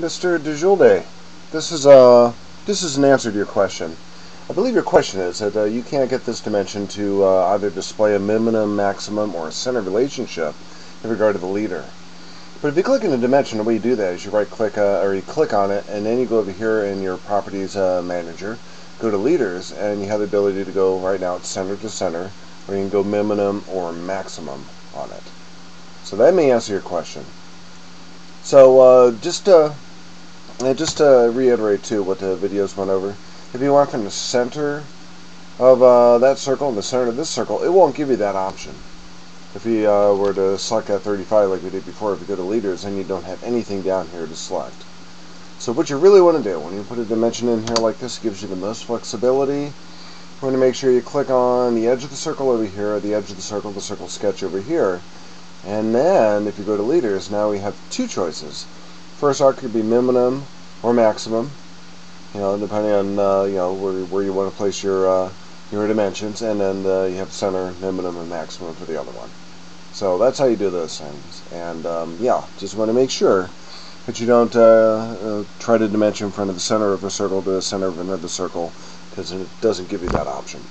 Mr. DeJoulde, this is an answer to your question. I believe your question is that you can't get this dimension to either display a minimum, maximum, or a center relationship in regard to the leader. But if you click in the dimension, the way you do that is you right-click or you click on it, and then you go over here in your Properties Manager, go to Leaders, and you have the ability to go right now center to center, or you can go minimum or maximum on it. So that may answer your question. So just to reiterate too what the videos went over, if you want from the center of that circle and the center of this circle, it won't give you that option. If you were to select that 35 like we did before, if you go to Leaders, then you don't have anything down here to select. So what you really want to do, when you put a dimension in here like this, it gives you the most flexibility. You want to make sure you click on the edge of the circle over here, or the edge of the circle sketch over here. And then, if you go to Leaders, now we have two choices. First arc could be minimum or maximum, you know, depending on where you want to place your dimensions, and then you have center, minimum, and maximum for the other one. So that's how you do those things. And yeah, just want to make sure that you don't try to dimension from the center of a circle to the center of another circle, because it doesn't give you that option.